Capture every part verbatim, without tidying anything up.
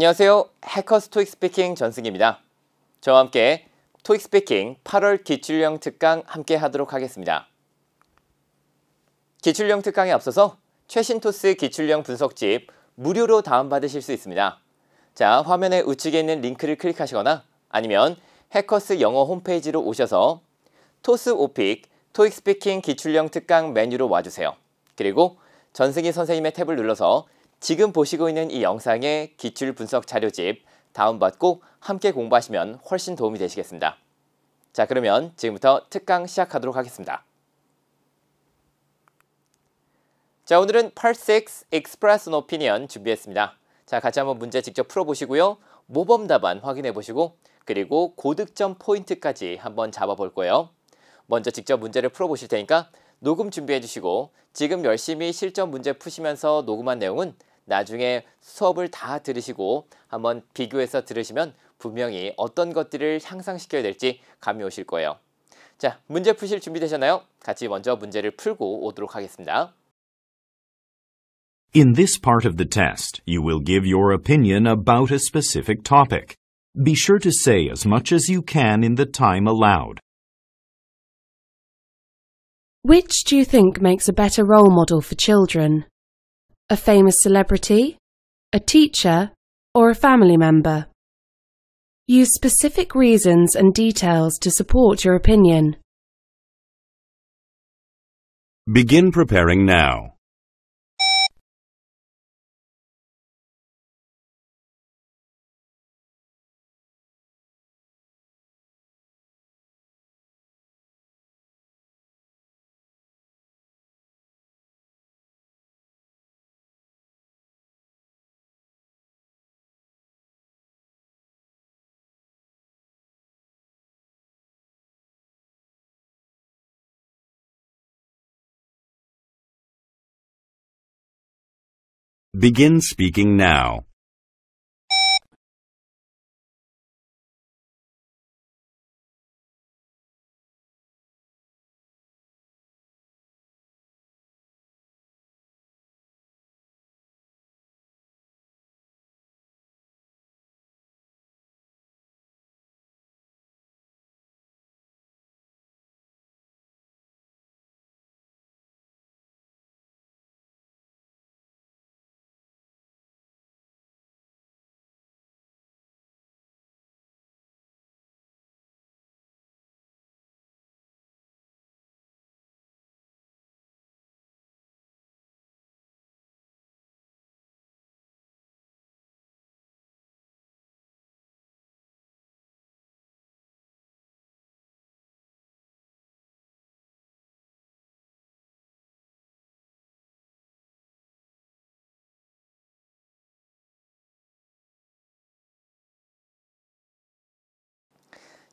안녕하세요. 해커스토익스피킹 전승기입니다. 저와 함께 토익스피킹 팔월 기출형 특강 함께 하도록 하겠습니다. 기출형 특강에 앞서서 최신 토스 기출형 분석집 무료로 다운받으실 수 있습니다. 자, 화면의 우측에 있는 링크를 클릭하시거나 아니면 해커스 영어 홈페이지로 오셔서 토스 오픽 토익스피킹 기출형 특강 메뉴로 와주세요. 그리고 전승기 선생님의 탭을 눌러서 지금 보시고 있는 이 영상의 기출 분석 자료집 다운받고 함께 공부하시면 훨씬 도움이 되시겠습니다. 자, 그러면 지금부터 특강 시작하도록 하겠습니다. 자, 오늘은 Part six Express an Opinion 준비했습니다. 자, 같이 한번 문제 직접 풀어보시고요. 모범 답안 확인해보시고 그리고 고득점 포인트까지 한번 잡아볼 거예요. 먼저 직접 문제를 풀어보실 테니까 녹음 준비해주시고 지금 열심히 실전 문제 푸시면서 녹음한 내용은 나중에 수업을 다 들으시고 한번 비교해서 들으시면 분명히 어떤 것들을 향상시켜야 될지 감이 오실 거예요. 자, 문제 푸실 준비 되셨나요? 같이 먼저 문제를 풀고 오도록 하겠습니다. In this part of the test, you will give your opinion about a specific topic. Be sure to say as much as you can in the time allowed. Which do you think makes a better role model for children? A famous celebrity, a teacher, or a family member? Use specific reasons and details to support your opinion. Begin preparing now. Begin speaking now.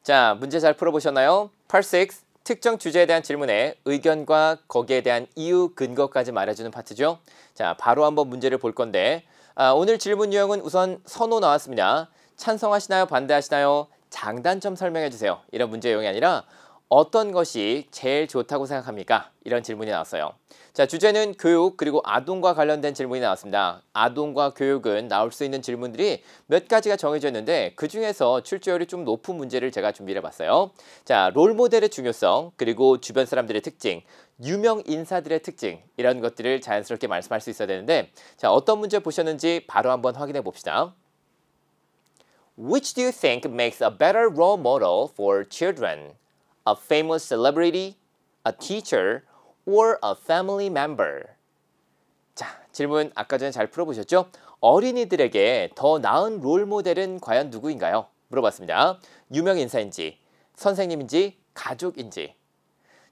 자, 문제 잘 풀어보셨나요? Part six, 특정 주제에 대한 질문에 의견과 거기에 대한 이유, 근거까지 말해주는 파트죠. 자, 바로 한번 문제를 볼 건데 아, 오늘 질문 유형은 우선 선호 나왔습니다. 찬성하시나요? 반대하시나요? 장단점 설명해주세요. 이런 문제 유형이 아니라 어떤 것이 제일 좋다고 생각합니까? 이런 질문이 나왔어요. 자, 주제는 교육 그리고 아동과 관련된 질문이 나왔습니다. 아동과 교육은 나올 수 있는 질문들이 몇 가지가 정해져 있는데 그중에서 출제율이 좀 높은 문제를 제가 준비해봤어요. 자, 롤모델의 중요성 그리고 주변 사람들의 특징, 유명 인사들의 특징 이런 것들을 자연스럽게 말씀할 수 있어야 되는데 자, 어떤 문제 보셨는지 바로 한번 확인해 봅시다. Which do you think makes a better role model for children? A famous celebrity, a teacher, or a family member? 자, 질문 아까 전에 잘 풀어보셨죠? 어린이들에게 더 나은 롤모델은 과연 누구인가요? 물어봤습니다. 유명인사인지, 선생님인지, 가족인지.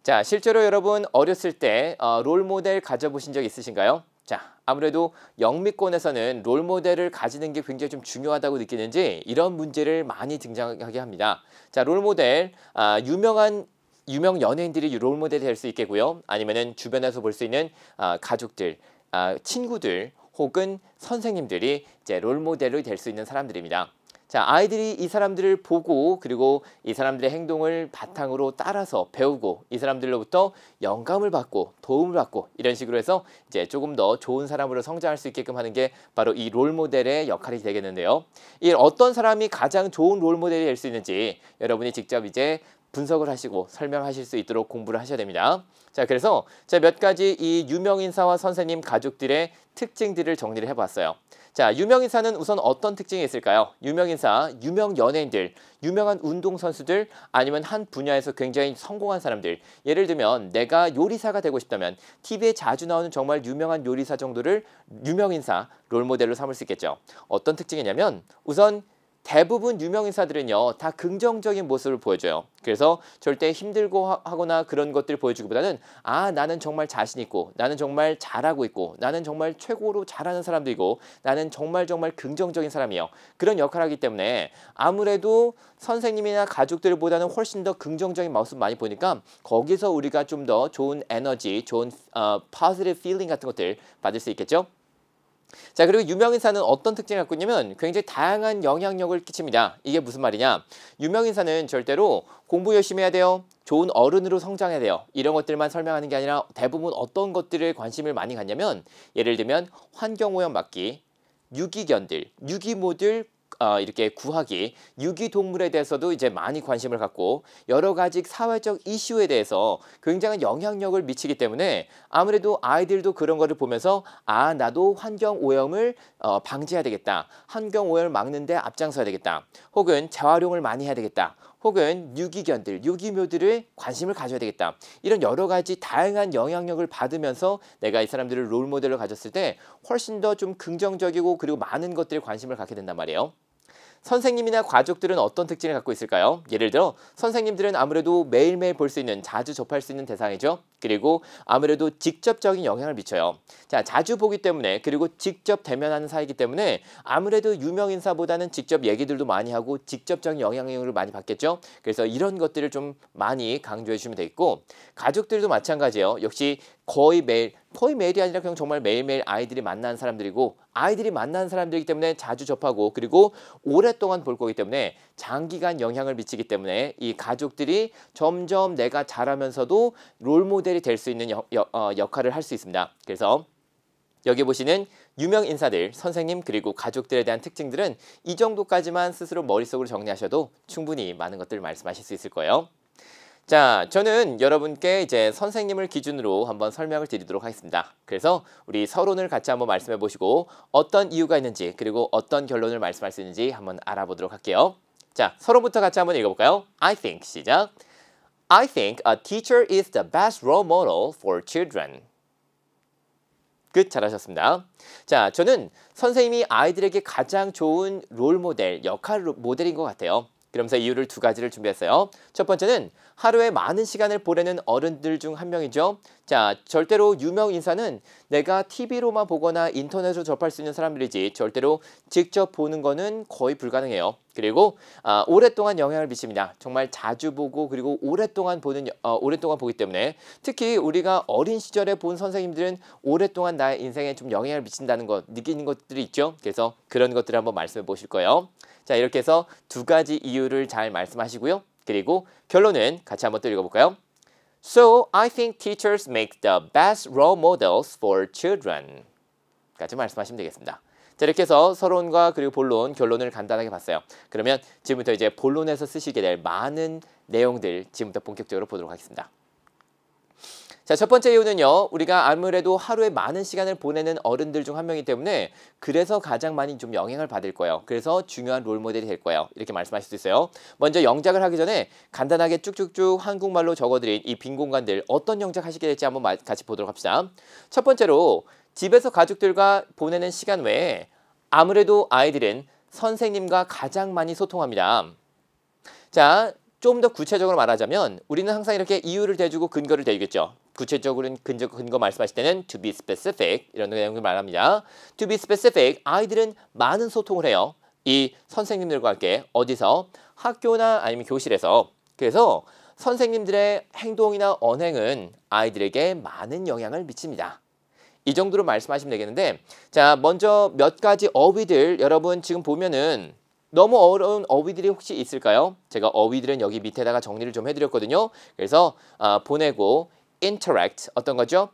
자, 실제로 여러분 어렸을 때 어, 롤모델 가져보신 적 있으신가요? 자, 아무래도 영미권에서는 롤모델을 가지는 게 굉장히 좀 중요하다고 느끼는지 이런 문제를 많이 등장하게 합니다. 자, 롤모델, 아, 유명한 유명 연예인들이 롤모델이 될 수 있겠고요. 아니면은 주변에서 볼 수 있는 아, 가족들, 아, 친구들 혹은 선생님들이 이제 롤모델이 될 수 있는 사람들입니다. 자, 아이들이 이 사람들을 보고 그리고 이 사람들의 행동을 바탕으로 따라서 배우고 이 사람들로부터 영감을 받고 도움을 받고 이런 식으로 해서 이제 조금 더 좋은 사람으로 성장할 수 있게끔 하는 게 바로 이 롤모델의 역할이 되겠는데요. 이 어떤 사람이 가장 좋은 롤모델이 될 수 있는지 여러분이 직접 이제 분석을 하시고 설명하실 수 있도록 공부를 하셔야 됩니다. 자, 그래서 제가 몇 가지 이 유명인사와 선생님 가족들의 특징들을 정리를 해봤어요. 자, 유명인사는 우선 어떤 특징이 있을까요? 유명인사, 유명 연예인들, 유명한 운동선수들, 아니면 한 분야에서 굉장히 성공한 사람들. 예를 들면 내가 요리사가 되고 싶다면 티비에 자주 나오는 정말 유명한 요리사 정도를 유명인사, 롤모델로 삼을 수 있겠죠. 어떤 특징이냐면 우선 대부분 유명인사들은요, 다 긍정적인 모습을 보여줘요. 그래서 절대 힘들고 하거나 그런 것들을 보여주기보다는 아, 나는 정말 자신 있고, 나는 정말 잘하고 있고, 나는 정말 최고로 잘하는 사람들이고, 나는 정말 정말 긍정적인 사람이에요. 그런 역할을 하기 때문에 아무래도 선생님이나 가족들보다는 훨씬 더 긍정적인 모습 많이 보니까 거기서 우리가 좀 더 좋은 에너지, 좋은 어, positive feeling 같은 것들 받을 수 있겠죠. 자, 그리고 유명인사는 어떤 특징을 갖고 있냐면 굉장히 다양한 영향력을 끼칩니다. 이게 무슨 말이냐? 유명인사는 절대로 공부 열심히 해야 돼요, 좋은 어른으로 성장해야 돼요, 이런 것들만 설명하는 게 아니라 대부분 어떤 것들에 관심을 많이 갖냐면 예를 들면 환경오염 막기, 유기견들, 유기모들 어, 이렇게 구하기, 유기동물에 대해서도 이제 많이 관심을 갖고 여러 가지 사회적 이슈에 대해서 굉장한 영향력을 미치기 때문에 아무래도 아이들도 그런 거를 보면서 아, 나도 환경오염을 어, 방지해야 되겠다, 환경오염을 막는 데 앞장서야 되겠다, 혹은 재활용을 많이 해야 되겠다, 혹은 유기견들, 유기묘들을 관심을 가져야 되겠다, 이런 여러 가지 다양한 영향력을 받으면서 내가 이 사람들을 롤모델로 가졌을 때 훨씬 더 좀 긍정적이고 그리고 많은 것들에 관심을 갖게 된단 말이에요. 선생님이나 가족들은 어떤 특징을 갖고 있을까요? 예를 들어 선생님들은 아무래도 매일매일 볼 수 있는, 자주 접할 수 있는 대상이죠. 그리고 아무래도 직접적인 영향을 미쳐요. 자, 자주 보기 때문에 그리고 직접 대면하는 사이이기 때문에 아무래도 유명인사보다는 직접 얘기들도 많이 하고 직접적인 영향력을 많이 받겠죠. 그래서 이런 것들을 좀 많이 강조해 주시면 되겠고, 가족들도 마찬가지예요. 역시 거의 매일, 거의 매일이 아니라 그냥 정말 매일매일 아이들이 만나는 사람들이고, 아이들이 만나는 사람들이기 때문에 자주 접하고 그리고 오랫동안 볼 거기 때문에 장기간 영향을 미치기 때문에 이 가족들이 점점 내가 자라면서도 롤모델이 될 수 있는 여, 여, 어, 역할을 할 수 있습니다. 그래서 여기 보시는 유명인사들, 선생님 그리고 가족들에 대한 특징들은 이 정도까지만 스스로 머릿속으로 정리하셔도 충분히 많은 것들을 말씀하실 수 있을 거예요. 자, 저는 여러분께 이제 선생님을 기준으로 한번 설명을 드리도록 하겠습니다. 그래서 우리 서론을 같이 한번 말씀해 보시고 어떤 이유가 있는지 그리고 어떤 결론을 말씀할 수 있는지 한번 알아보도록 할게요. 자, 서론부터 같이 한번 읽어볼까요? I think, 시작. I think a teacher is the best role model for children. 끝, 잘하셨습니다. 자, 저는 선생님이 아이들에게 가장 좋은 롤모델, 역할 모델인 것 같아요. 그러면서 이유를 두 가지를 준비했어요. 첫 번째는 하루에 많은 시간을 보내는 어른들 중 한 명이죠. 자, 절대로 유명인사는 내가 티비로만 보거나 인터넷으로 접할 수 있는 사람들이지 절대로 직접 보는 거는 거의 불가능해요. 그리고 아, 오랫동안 영향을 미칩니다. 정말 자주 보고 그리고 오랫동안 보는 어, 오랫동안 보기 때문에 특히 우리가 어린 시절에 본 선생님들은 오랫동안 나의 인생에 좀 영향을 미친다는 것 느끼는 것들이 있죠. 그래서 그런 것들을 한번 말씀해 보실 거예요. 자, 이렇게 해서 두 가지 이유를 잘 말씀하시고요. 그리고 결론은 같이 한번 또 읽어볼까요? So I think teachers make the best role models for children. 까지 말씀하시면 되겠습니다. 자, 이렇게 해서 서론과 그리고 본론, 결론을 간단하게 봤어요. 그러면 지금부터 이제 본론에서 쓰시게 될 많은 내용들 지금부터 본격적으로 보도록 하겠습니다. 자, 첫 번째 이유는요, 우리가 아무래도 하루에 많은 시간을 보내는 어른들 중 한 명이기 때문에 그래서 가장 많이 좀 영향을 받을 거예요. 그래서 중요한 롤모델이 될 거예요. 이렇게 말씀하실 수 있어요. 먼저 영작을 하기 전에 간단하게 쭉쭉쭉 한국말로 적어드린 이 빈 공간들 어떤 영작 하시게 될지 한번 같이 보도록 합시다. 첫 번째로 집에서 가족들과 보내는 시간 외에 아무래도 아이들은 선생님과 가장 많이 소통합니다. 자, 좀 더 구체적으로 말하자면 우리는 항상 이렇게 이유를 대주고 근거를 대주겠죠. 구체적으로는 근거, 근거 말씀하실 때는 to be specific 이런 내용을 말합니다. To be specific, 아이들은 많은 소통을 해요. 이 선생님들과 함께 어디서? 학교나 아니면 교실에서. 그래서 선생님들의 행동이나 언행은 아이들에게 많은 영향을 미칩니다. 이 정도로 말씀하시면 되겠는데, 자, 먼저 몇 가지 어휘들 여러분 지금 보면은 너무 어려운 어휘들이 혹시 있을까요? 제가 어휘들은 여기 밑에다가 정리를 좀 해드렸거든요. 그래서 어, 보내고, interact 어떤 거죠?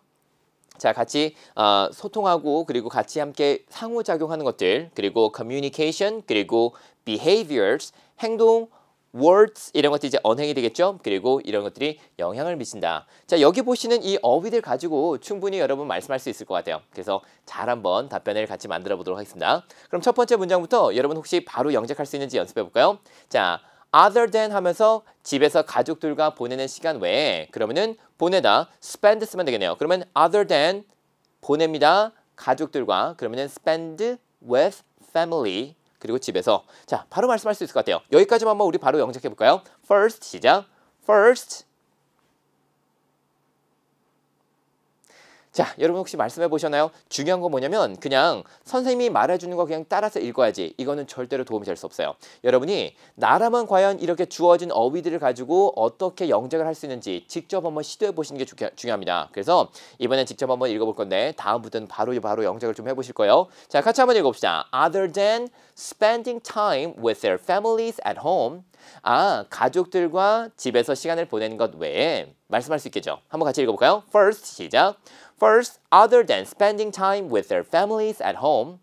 자, 같이 어, 소통하고 그리고 같이 함께 상호작용하는 것들, 그리고 communication, 그리고 behaviors, 행동, words 이런 것들이 이제 언행이 되겠죠. 그리고 이런 것들이 영향을 미친다. 자, 여기 보시는 이 어휘들 가지고 충분히 여러분 말씀할 수 있을 것 같아요. 그래서 잘 한번 답변을 같이 만들어 보도록 하겠습니다. 그럼 첫 번째 문장부터 여러분 혹시 바로 영작할 수 있는지 연습해 볼까요? 자, other than 하면서 집에서 가족들과 보내는 시간 외에, 그러면은 보내다 spend 쓰면 되겠네요. 그러면 other than 보냅니다. 가족들과, 그러면은 spend with family, 그리고 집에서. 자, 바로 말씀할 수 있을 것 같아요. 여기까지만 한번 우리 바로 영작해 볼까요? First 시작. First. 자, 여러분 혹시 말씀해 보셨나요? 중요한 건 뭐냐면 그냥 선생님이 말해주는 거 그냥 따라서 읽어야지. 이거는 절대로 도움이 될 수 없어요. 여러분이 나라면 과연 이렇게 주어진 어휘들을 가지고 어떻게 영작을 할 수 있는지 직접 한번 시도해 보시는 게 주, 중요합니다. 그래서 이번엔 직접 한번 읽어볼 건데 다음부터는 바로 바로 영작을 좀 해보실 거예요. 자, 같이 한번 읽어봅시다. Other than spending time with their families at home. 아, 가족들과 집에서 시간을 보내는 것 외에 말씀할 수 있겠죠. 한번 같이 읽어볼까요? First 시작. First, other than spending time with their families at home.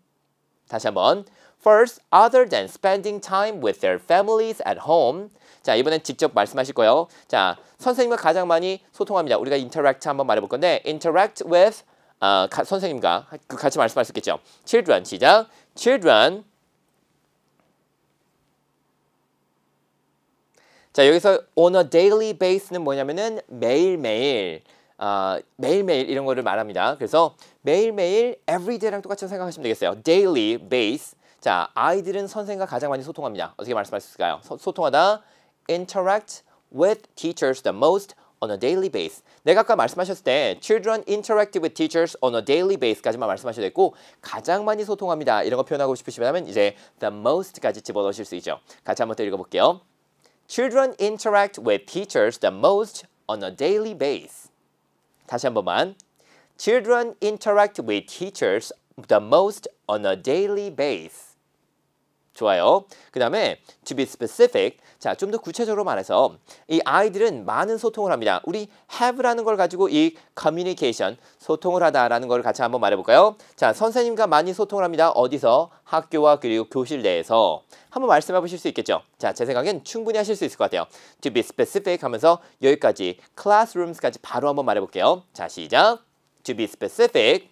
다시 한번. First, other than spending time with their families at home. 자, 이번엔 직접 말씀하실 거예요. 자, 선생님과 가장 많이 소통합니다. 우리가 interact 한번 말해볼 건데 interact with 어, 가, 선생님과 같이 말씀할 수 있겠죠. Children 시작. Children. 자, 여기서 on a daily base는 뭐냐면은 매일매일, 어, 매일매일 이런 거를 말합니다. 그래서 매일매일 everyday랑 똑같이 생각하시면 되겠어요. daily base. 자, 아이들은 선생님과 가장 많이 소통합니다. 어떻게 말씀할 수 있을까요? 소, 소통하다 interact with teachers the most on a daily base. 내가 아까 말씀하셨을 때 children interact with teachers on a daily base까지만 말씀하셔도 됐고, 가장 많이 소통합니다 이런 거 표현하고 싶으시면 이제 the most까지 집어넣으실 수 있죠. 같이 한번 더 읽어볼게요. Children interact with teachers the most on a daily basis. 다시 한 번만. Children interact with teachers the most on a daily basis. 좋아요. 그 다음에 to be specific. 자, 좀 더 구체적으로 말해서 이 아이들은 많은 소통을 합니다. 우리 have라는 걸 가지고 이 communication, 소통을 하다라는 걸 같이 한번 말해볼까요? 자, 선생님과 많이 소통을 합니다. 어디서? 학교와 그리고 교실 내에서. 한번 말씀해 보실 수 있겠죠. 자, 제 생각엔 충분히 하실 수 있을 것 같아요. To be specific 하면서 여기까지 classrooms까지 바로 한번 말해볼게요. 자, 시작. To be specific.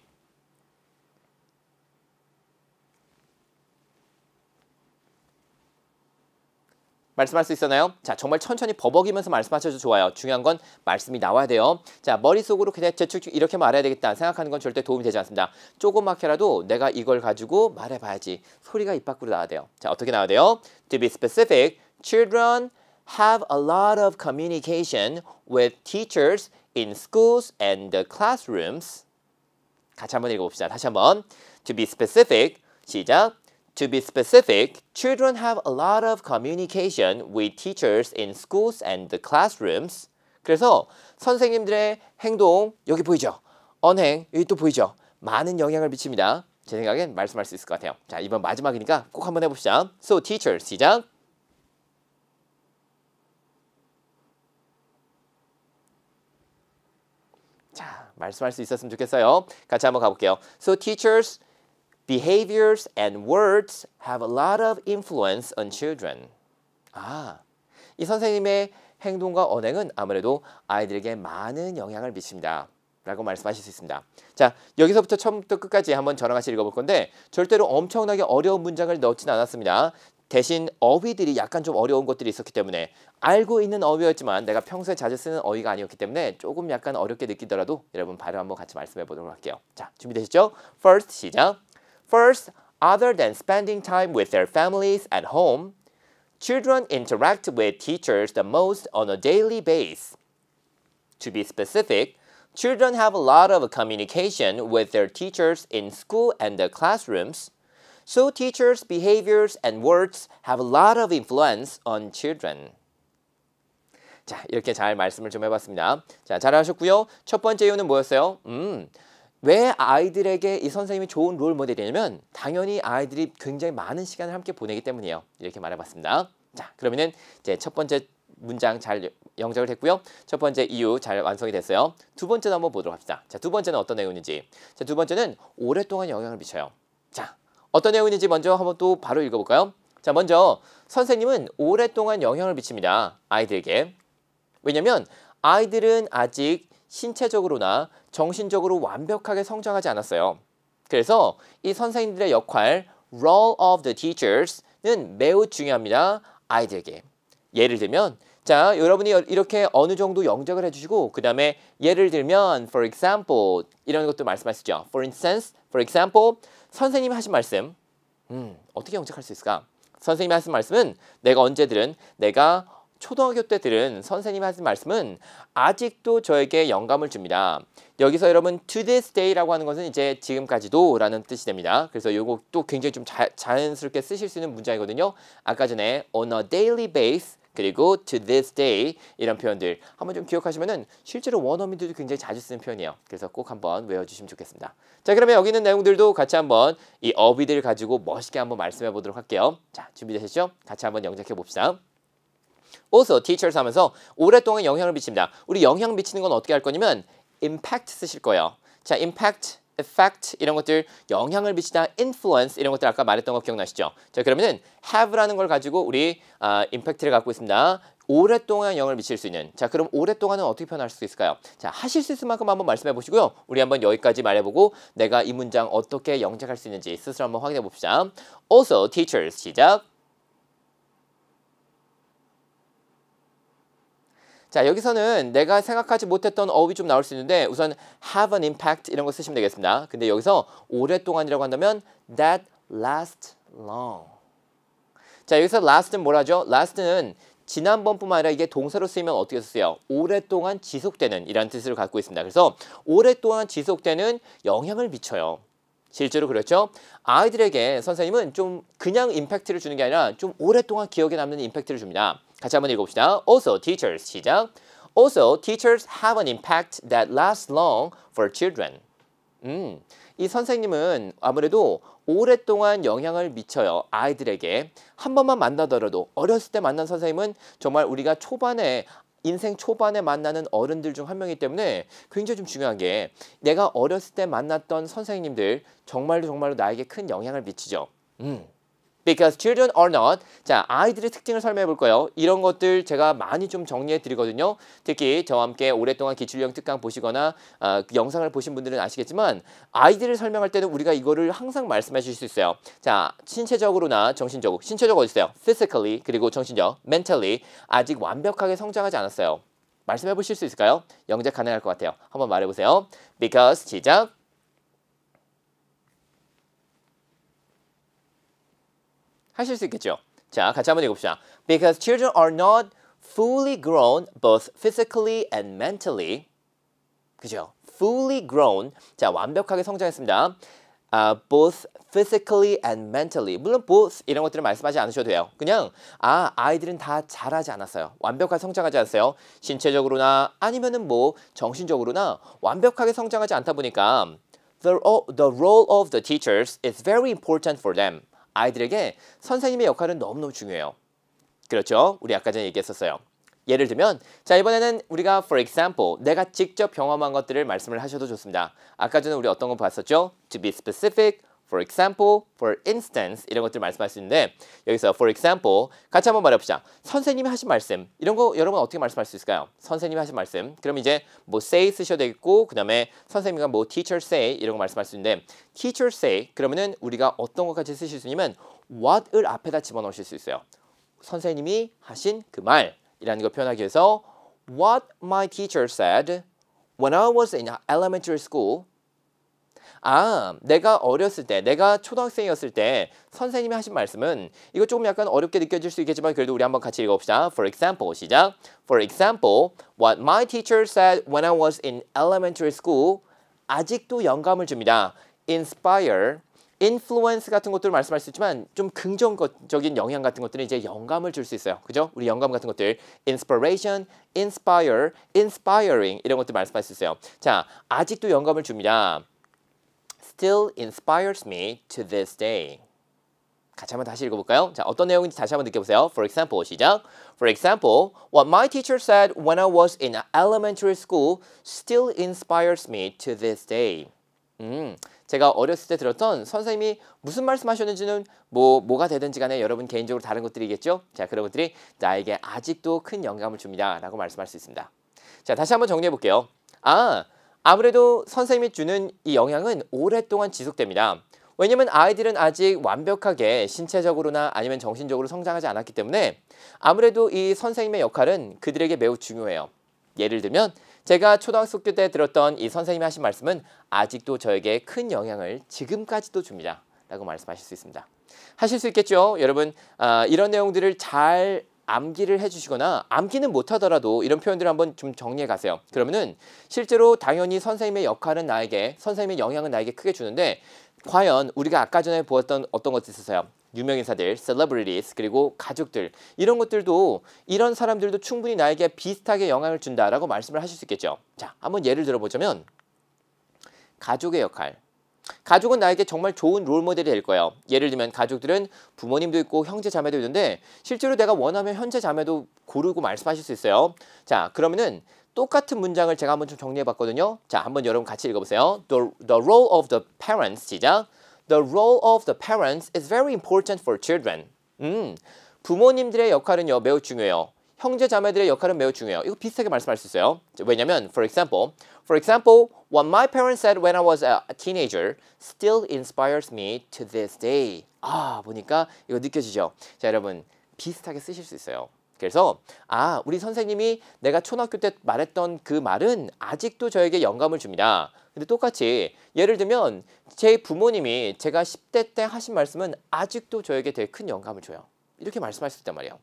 말씀할 수 있었나요? 자, 정말 천천히 버벅이면서 말씀하셔도 좋아요. 중요한 건 말씀이 나와야 돼요. 자, 머릿속으로 그냥 대충 이렇게 말해야 되겠다 생각하는 건 절대 도움이 되지 않습니다. 조그맣게라도 내가 이걸 가지고 말해봐야지. 소리가 입 밖으로 나와야 돼요. 자, 어떻게 나와야 돼요? To be specific, children have a lot of communication with teachers in schools and the classrooms. 같이 한번 읽어봅시다. 다시 한번. To be specific, 시작. To be specific, children have a lot of communication with teachers in schools and the classrooms. 그래서 선생님들의 행동, 여기 보이죠? 언행, 여기 또 보이죠? 많은 영향을 미칩니다. 제 생각엔 말씀할 수 있을 것 같아요. 자, 이번 마지막이니까 꼭 한번 해봅시다. So, teachers, 시작. 자, 말씀할 수 있었으면 좋겠어요. 같이 한번 가볼게요. So, teachers. Behaviors and words have a lot of influence on children. 아, 이 선생님의 행동과 언행은 아무래도 아이들에게 많은 영향을 미칩니다. 라고 말씀하실 수 있습니다. 자, 여기서부터 처음부터 끝까지 한번 저랑 같이 읽어볼 건데 절대로 엄청나게 어려운 문장을 넣진 않았습니다. 대신 어휘들이 약간 좀 어려운 것들이 있었기 때문에, 알고 있는 어휘였지만 내가 평소에 자주 쓰는 어휘가 아니었기 때문에 조금 약간 어렵게 느끼더라도 여러분 바로 한번 같이 말씀해 보도록 할게요. 자, 준비되셨죠? First, 시작. First, other than spending time with their families at home, children interact with teachers the most on a daily basis. To be specific, children have a lot of communication with their teachers in school and the classrooms, so teachers' behaviors and words have a lot of influence on children. 자, 이렇게 잘 말씀을 좀 해봤습니다. 자, 잘하셨고요. 첫 번째 이유는 뭐였어요? 음. 왜 아이들에게 이 선생님이 좋은 롤 모델이냐면 당연히 아이들이 굉장히 많은 시간을 함께 보내기 때문이에요. 이렇게 말해봤습니다. 자, 그러면은 이제 첫 번째 문장 잘 영작을 됐고요. 첫 번째 이유 잘 완성이 됐어요. 두 번째는 한번 보도록 합시다. 자, 두 번째는 어떤 내용인지. 자, 두 번째는 오랫동안 영향을 미쳐요. 자, 어떤 내용인지 먼저 한번 또 바로 읽어볼까요? 자, 먼저 선생님은 오랫동안 영향을 미칩니다. 아이들에게. 왜냐면 아이들은 아직 신체적으로나 정신적으로 완벽하게 성장하지 않았어요. 그래서 이 선생님들의 역할, role of the teachers는 매우 중요합니다. 아이들에게. 예를 들면, 자, 여러분이 이렇게 어느 정도 영작을 해주시고 그 다음에 예를 들면, for example, 이런 것도 말씀하시죠. For instance, for example, 선생님이 하신 말씀, 음, 어떻게 영작할 수 있을까? 선생님이 하신 말씀은 내가 언제 들은, 내가 초등학교 때 들은 선생님이 하신 말씀은 아직도 저에게 영감을 줍니다. 여기서 여러분 to this day라고 하는 것은 이제 지금까지도 라는 뜻이 됩니다. 그래서 이거 또 굉장히 좀 자, 자연스럽게 쓰실 수 있는 문장이거든요. 아까 전에 on a daily base 그리고 to this day 이런 표현들 한번 좀 기억하시면은 실제로 원어민들도 굉장히 자주 쓰는 표현이에요. 그래서 꼭 한번 외워주시면 좋겠습니다. 자, 그러면 여기 있는 내용들도 같이 한번 이 어휘들 가지고 멋있게 한번 말씀해 보도록 할게요. 자, 준비되셨죠? 같이 한번 영작해 봅시다. Also, teachers 하면서 오랫동안 영향을 미칩니다. 우리 영향 미치는 건 어떻게 할 거냐면 impact 쓰실 거예요. 자, impact, effect 이런 것들 영향을 미치다, influence 이런 것들 아까 말했던 거 기억나시죠? 자, 그러면은 have라는 걸 가지고 우리 아, impact를 갖고 있습니다. 오랫동안 영향을 미칠 수 있는. 자, 그럼 오랫동안은 어떻게 표현할 수 있을까요? 자, 하실 수 있을 만큼 한번 말씀해 보시고요. 우리 한번 여기까지 말해보고 내가 이 문장 어떻게 영작할 수 있는지 스스로 한번 확인해 봅시다. Also, teachers 시작. 자, 여기서는 내가 생각하지 못했던 어휘 좀 나올 수 있는데 우선 have an impact 이런 거 쓰시면 되겠습니다. 근데 여기서 오랫동안이라고 한다면 that last long. 자, 여기서 last는 뭐라죠? last는 지난번뿐만 아니라 이게 동사로 쓰이면 어떻게 쓰세요? 오랫동안 지속되는 이란 뜻을 갖고 있습니다. 그래서 오랫동안 지속되는 영향을 미쳐요. 실제로 그렇죠? 아이들에게 선생님은 좀 그냥 임팩트를 주는 게 아니라 좀 오랫동안 기억에 남는 임팩트를 줍니다. 같이 한번 읽어봅시다. Also, teachers 시작. Also, teachers have an impact that lasts long for children. 음, 이 선생님은 아무래도 오랫동안 영향을 미쳐요. 아이들에게. 한 번만 만나더라도 어렸을 때 만난 선생님은 정말 우리가 초반에 인생 초반에 만나는 어른들 중 한 명이기 때문에 굉장히 좀 중요한 게 내가 어렸을 때 만났던 선생님들 정말로 정말로 나에게 큰 영향을 미치죠. 음. Because children are not. 자, 아이들의 특징을 설명해 볼 거예요. 이런 것들 제가 많이 좀 정리해 드리거든요. 특히 저와 함께 오랫동안 기출형 특강 보시거나 어, 그 영상을 보신 분들은 아시겠지만 아이들을 설명할 때는 우리가 이거를 항상 말씀해 주실 수 있어요. 자, 신체적으로나 정신적으로. 신체적으로 어디 있어요? Physically 그리고 정신적, mentally 아직 완벽하게 성장하지 않았어요. 말씀해 보실 수 있을까요? 영작 가능할 것 같아요. 한번 말해 보세요. Because 시작. 하실 수 있겠죠? 자, 같이 한번 읽어봅시다. Because children are not fully grown both physically and mentally. 그죠? Fully grown. 자, 완벽하게 성장했습니다. Uh, both physically and mentally. 물론 both 이런 것들을 말씀하지 않으셔도 돼요. 그냥 아, 아이들은 다 자라지 않았어요. 완벽하게 성장하지 않았어요. 신체적으로나 아니면은 뭐 정신적으로나 완벽하게 성장하지 않다 보니까 the, the role of the teachers is very important for them. 아이들에게 선생님의 역할은 너무너무 중요해요. 그렇죠? 우리 아까 전에 얘기했었어요. 예를 들면, 자, 이번에는 우리가 for example, 내가 직접 경험한 것들을 말씀을 하셔도 좋습니다. 아까 전에 우리 어떤 거 봤었죠? To be specific, for example, for instance 이런 것들 말씀할 수 있는데 여기서 for example, 같이 한번 말해봅시다. 선생님이 하신 말씀, 이런 거 여러분 어떻게 말씀할 수 있을까요? 선생님이 하신 말씀, 그럼 이제 뭐 say 쓰셔도 되겠고 그 다음에 선생님과 뭐 teacher say 이런 거 말씀할 수 있는데 teacher say, 그러면은 우리가 어떤 것까지 쓰실 수 있냐면 what을 앞에다 집어넣으실 수 있어요. 선생님이 하신 그 말이라는 걸 표현하기 위해서 what my teacher said when I was in elementary school. 아, 내가 어렸을 때, 내가 초등학생이었을 때 선생님이 하신 말씀은 이거 조금 약간 어렵게 느껴질 수 있겠지만 그래도 우리 한번 같이 읽어봅시다. For example, 시작. For example, what my teacher said when I was in elementary school 아직도 영감을 줍니다. Inspire, influence 같은 것들을 말씀할 수 있지만 좀 긍정적인 영향 같은 것들은 이제 영감을 줄 수 있어요. 그죠? 우리 영감 같은 것들 inspiration, inspire, inspiring 이런 것들 말씀할 수 있어요. 자, 아직도 영감을 줍니다. still inspires me to this day. 같이 한번 다시 읽어볼까요? 자, 어떤 내용인지 다시 한번 느껴보세요. For example, 시작. For example, what my teacher said when I was in elementary school still inspires me to this day. 음, 제가 어렸을 때 들었던 선생님이 무슨 말씀하셨는지는 뭐, 뭐가 되든지 간에 여러분 개인적으로 다른 것들이겠죠? 자, 그런 것들이 나에게 아직도 큰 영감을 줍니다. 라고 말씀할 수 있습니다. 자, 다시 한번 정리해볼게요. 아, 아무래도 선생님이 주는 이 영향은 오랫동안 지속됩니다. 왜냐면 아이들은 아직 완벽하게 신체적으로나 아니면 정신적으로 성장하지 않았기 때문에 아무래도 이 선생님의 역할은 그들에게 매우 중요해요. 예를 들면 제가 초등학교 때 들었던 이 선생님이 하신 말씀은 아직도 저에게 큰 영향을 지금까지도 줍니다. 라고 말씀하실 수 있습니다. 하실 수 있겠죠? 여러분, 아, 이런 내용들을 잘 암기를 해주시거나 암기는 못하더라도 이런 표현들을 한번 좀 정리해 가세요. 그러면은 실제로 당연히 선생님의 역할은 나에게, 선생님의 영향은 나에게 크게 주는데 과연 우리가 아까 전에 보았던 어떤 것들이 있었어요? 유명인사들, celebrities, 그리고 가족들, 이런 것들도, 이런 사람들도 충분히 나에게 비슷하게 영향을 준다라고 말씀을 하실 수 있겠죠. 자, 한번 예를 들어보자면 가족의 역할. 가족은 나에게 정말 좋은 롤모델이 될 거예요. 예를 들면 가족들은 부모님도 있고 형제 자매도 있는데 실제로 내가 원하면 형제 자매도 고르고 말씀하실 수 있어요. 자, 그러면은 똑같은 문장을 제가 한번 좀 정리해봤거든요. 자, 한번 여러분 같이 읽어보세요. The, the role of the parents, 시작. The role of the parents is very important for children. 음, 부모님들의 역할은요, 매우 중요해요. 형제 자매들의 역할은 매우 중요해요. 이거 비슷하게 말씀할 수 있어요. 왜냐면 for example, for example, what my parents said when I was a teenager still inspires me to this day. 아, 보니까 이거 느껴지죠? 자, 여러분 비슷하게 쓰실 수 있어요. 그래서 아, 우리 선생님이 내가 초등학교 때 말했던 그 말은 아직도 저에게 영감을 줍니다. 근데 똑같이 예를 들면 제 부모님이 제가 십 대 때 하신 말씀은 아직도 저에게 되게 큰 영감을 줘요. 이렇게 말씀할 수 있단 말이에요.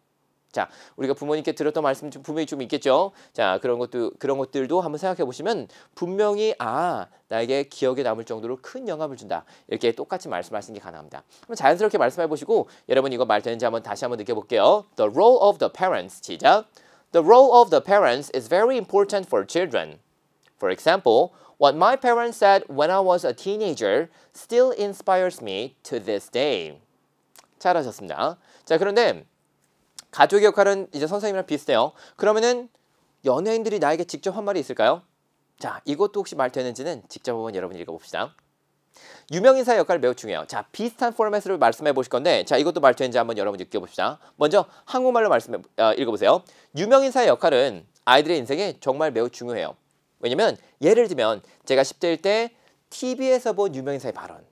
자, 우리가 부모님께 들었던 말씀 좀 분명히 좀 있겠죠. 자, 그런 것도 그런 것들도 한번 생각해 보시면 분명히 아, 나에게 기억에 남을 정도로 큰 영감을 준다. 이렇게 똑같이 말씀하시는 게 가능합니다. 한번 자연스럽게 말씀해 보시고 여러분 이거 말 되는지 한번 다시 한번 느껴볼게요. The role of the parents, 시작. The role of the parents is very important for children. For example, what my parents said when I was a teenager still inspires me to this day. 잘하셨습니다. 자, 그런데 가족의 역할은 이제 선생님이랑 비슷해요. 그러면은 연예인들이 나에게 직접 한 말이 있을까요? 자, 이것도 혹시 말 되는지는 직접 한번 여러분 읽어봅시다. 유명인사의 역할이 매우 중요해요. 자, 비슷한 포맷으로 말씀해 보실 건데 자, 이것도 말 되는지 한번 여러분 느껴봅시다. 먼저 한국말로 말씀해, 어, 읽어보세요. 유명인사의 역할은 아이들의 인생에 정말 매우 중요해요. 왜냐면 예를 들면 제가 십 대일 때 티비에서 본 유명인사의 발언.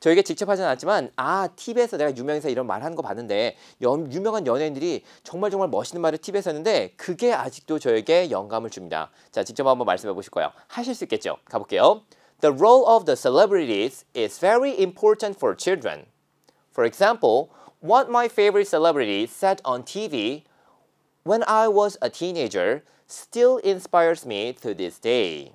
저에게 직접 하진 않았지만 아, 티비에서 내가 유명인사 이런 말 하는 거 봤는데 연, 유명한 연예인들이 정말 정말 멋있는 말을 티비에서 했는데 그게 아직도 저에게 영감을 줍니다. 자, 직접 한번 말씀해 보실 거예요. 하실 수 있겠죠? 가볼게요. The role of the celebrities is very important for children. For example, what my favorite celebrity said on 티비 when I was a teenager still inspires me to this day.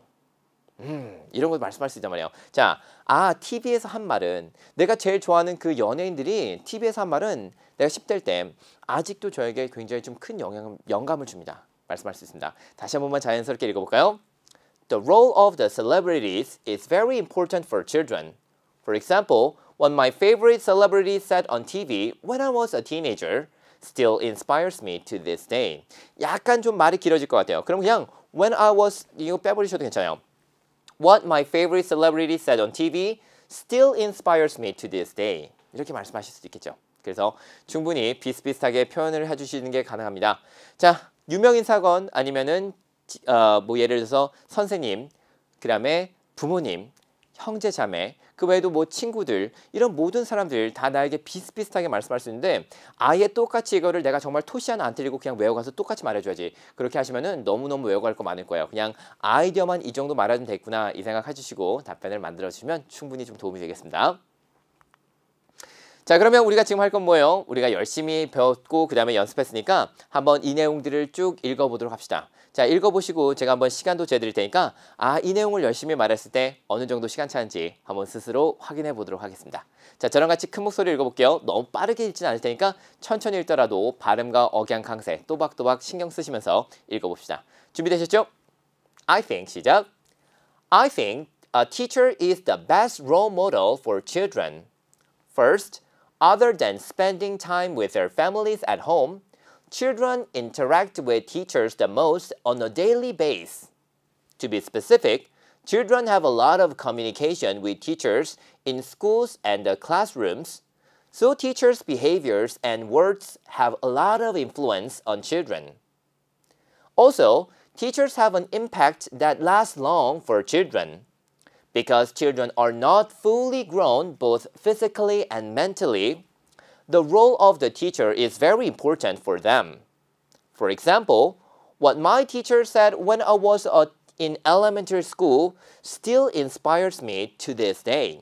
음, 이런 것도 말씀할 수 있단 말이에요. 자, 아, 티비에서 한 말은 내가 제일 좋아하는 그 연예인들이 티비에서 한 말은 내가 십 대일 때 아직도 저에게 굉장히 좀 큰 영향, 영감을 줍니다. 말씀할 수 있습니다. 다시 한 번만 자연스럽게 읽어볼까요? The role of the celebrities is very important for children. For example, what my favorite celebrity said on 티비 when I was a teenager still inspires me to this day. 약간 좀 말이 길어질 것 같아요. 그럼 그냥 when I was 이거 빼버리셔도 괜찮아요. What my favorite celebrity said on 티비 still inspires me to this day. 이렇게 말씀하실 수도 있겠죠. 그래서 충분히 비슷비슷하게 표현을 해주시는 게 가능합니다. 자, 유명인사건 아니면은 어, 뭐 예를 들어서 선생님, 그 다음에 부모님, 형제, 자매, 그 외에도 뭐 친구들, 이런 모든 사람들 다 나에게 비슷비슷하게 말씀할 수 있는데 아예 똑같이 이거를 내가 정말 토시 하나 안 틀리고 그냥 외워가서 똑같이 말해줘야지. 그렇게 하시면은 너무너무 외워갈 거 많을 거예요. 그냥 아이디어만 이 정도 말하면 됐구나 이 생각 해주시고 답변을 만들어주시면 충분히 좀 도움이 되겠습니다. 자, 그러면 우리가 지금 할 건 뭐예요? 우리가 열심히 배웠고 그 다음에 연습했으니까 한번 이 내용들을 쭉 읽어보도록 합시다. 자, 읽어보시고 제가 한번 시간도 재드릴 테니까 아, 이 내용을 열심히 말했을 때 어느 정도 시간 차인지 한번 스스로 확인해 보도록 하겠습니다. 자, 저랑 같이 큰 목소리 읽어볼게요. 너무 빠르게 읽진 않을 테니까 천천히 읽더라도 발음과 억양 강세 또박또박 신경 쓰시면서 읽어봅시다. 준비되셨죠? I think, 시작. I think A teacher is the best role model for children. First, other than spending time with their families at home, children interact with teachers the most on a daily basis. To be specific, children have a lot of communication with teachers in schools and the classrooms, so teachers' behaviors and words have a lot of influence on children. Also, teachers have an impact that lasts long for children. Because children are not fully grown both physically and mentally, the role of the teacher is very important for them. For example, what my teacher said when I was uh, in elementary school still inspires me to this day.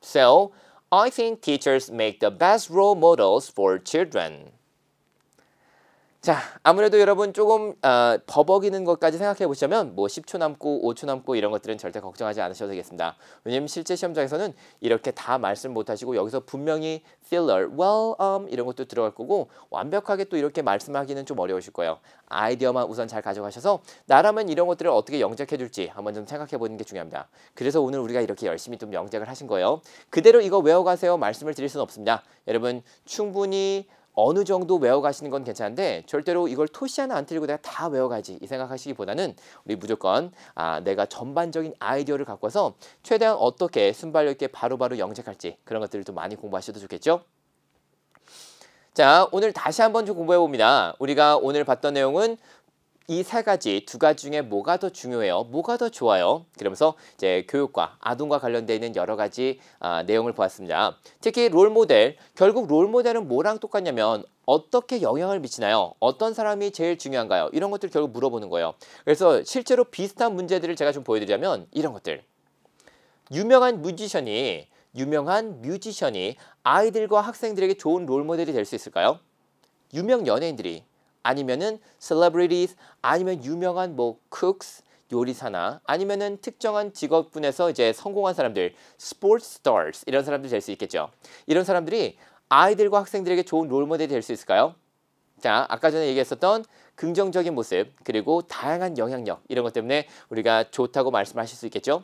So, I think teachers make the best role models for children. 자, 아무래도 여러분 조금 어, 버벅이는 것까지 생각해 보시면 뭐 십 초 남고 오 초 남고 이런 것들은 절대 걱정하지 않으셔도 되겠습니다. 왜냐면 실제 시험장에서는 이렇게 다 말씀 못하시고 여기서 분명히 filler, well, um 이런 것도 들어갈 거고 완벽하게 또 이렇게 말씀하기는 좀 어려우실 거예요. 아이디어만 우선 잘 가져가셔서 나라면 이런 것들을 어떻게 영작해 줄지 한번 좀 생각해 보는 게 중요합니다. 그래서 오늘 우리가 이렇게 열심히 좀 영작을 하신 거예요. 그대로 이거 외워가세요 말씀을 드릴 수는 없습니다. 여러분 충분히 어느 정도 외워가시는 건 괜찮은데 절대로 이걸 토시 하나 안 틀리고 내가 다 외워가지 이 생각하시기보다는 우리 무조건 아, 내가 전반적인 아이디어를 갖고 와서 최대한 어떻게 순발력 있게 바로바로 영작할지 그런 것들을 좀 많이 공부하셔도 좋겠죠? 자, 오늘 다시 한번 좀 공부해봅니다. 우리가 오늘 봤던 내용은 이 세 가지, 두 가지 중에 뭐가 더 중요해요? 뭐가 더 좋아요? 그러면서 이제 교육과 아동과 관련되어 있는 여러 가지 아, 내용을 보았습니다. 특히 롤모델, 결국 롤모델은 뭐랑 똑같냐면 어떻게 영향을 미치나요? 어떤 사람이 제일 중요한가요? 이런 것들 결국 물어보는 거예요. 그래서 실제로 비슷한 문제들을 제가 좀 보여드리자면 이런 것들. 유명한 뮤지션이, 유명한 뮤지션이 아이들과 학생들에게 좋은 롤모델이 될 수 있을까요? 유명 연예인들이. 아니면은 celebrities, 아니면 유명한 뭐 cooks, 요리사나 아니면은 특정한 직업군에서 이제 성공한 사람들, sports stars 이런 사람들 될 수 있겠죠. 이런 사람들이 아이들과 학생들에게 좋은 롤모델이 될 수 있을까요? 자, 아까 전에 얘기했었던 긍정적인 모습 그리고 다양한 영향력 이런 것 때문에 우리가 좋다고 말씀하실 수 있겠죠.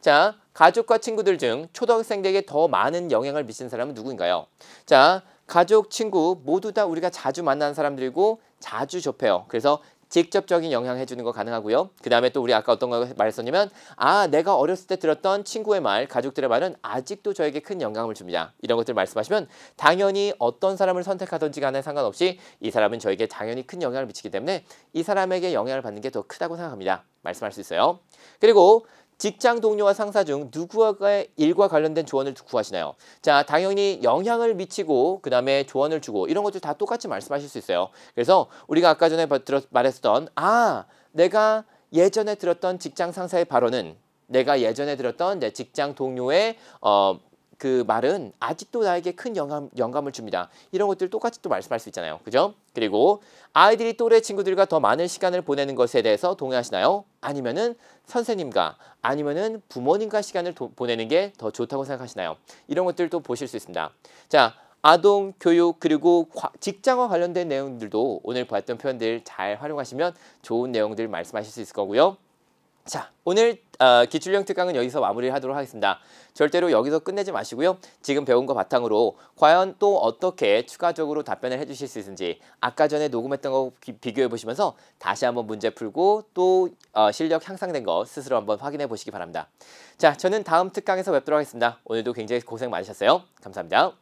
자, 가족과 친구들 중 초등학생들에게 더 많은 영향을 미친 사람은 누구인가요? 자, 가족, 친구 모두 다 우리가 자주 만나는 사람들이고 자주 접해요. 그래서 직접적인 영향 해주는 거 가능하고요. 그 다음에 또 우리 아까 어떤 거 말했었냐면 아, 내가 어렸을 때 들었던 친구의 말, 가족들의 말은 아직도 저에게 큰 영향을 줍니다. 이런 것들 말씀하시면 당연히 어떤 사람을 선택하든지 간에 상관없이 이 사람은 저에게 당연히 큰 영향을 미치기 때문에 이 사람에게 영향을 받는 게 더 크다고 생각합니다. 말씀할 수 있어요. 그리고 직장 동료와 상사 중 누구와의 일과 관련된 조언을 구하시나요? 자, 당연히 영향을 미치고 그 다음에 조언을 주고 이런 것들 다 똑같이 말씀하실 수 있어요. 그래서 우리가 아까 전에 말했던 아, 내가 예전에 들었던 직장 상사의 발언은 내가 예전에 들었던 내 직장 동료의 어, 그 말은 아직도 나에게 큰 영감, 영감을 줍니다. 이런 것들 똑같이 또 말씀할 수 있잖아요. 그죠? 그리고 아이들이 또래 친구들과 더 많은 시간을 보내는 것에 대해서 동의하시나요? 아니면은 선생님과 아니면은 부모님과 시간을 도, 보내는 게 더 좋다고 생각하시나요? 이런 것들도 보실 수 있습니다. 자, 아동, 교육, 그리고 직장과 관련된 내용들도 오늘 봤던 표현들 잘 활용하시면 좋은 내용들 말씀하실 수 있을 거고요. 자, 오늘 어, 기출형 특강은 여기서 마무리를 하도록 하겠습니다. 절대로 여기서 끝내지 마시고요. 지금 배운 거 바탕으로 과연 또 어떻게 추가적으로 답변을 해주실 수 있는지 아까 전에 녹음했던 거 비교해 보시면서 다시 한번 문제 풀고 또 어, 실력 향상된 거 스스로 한번 확인해 보시기 바랍니다. 자, 저는 다음 특강에서 뵙도록 하겠습니다. 오늘도 굉장히 고생 많으셨어요. 감사합니다.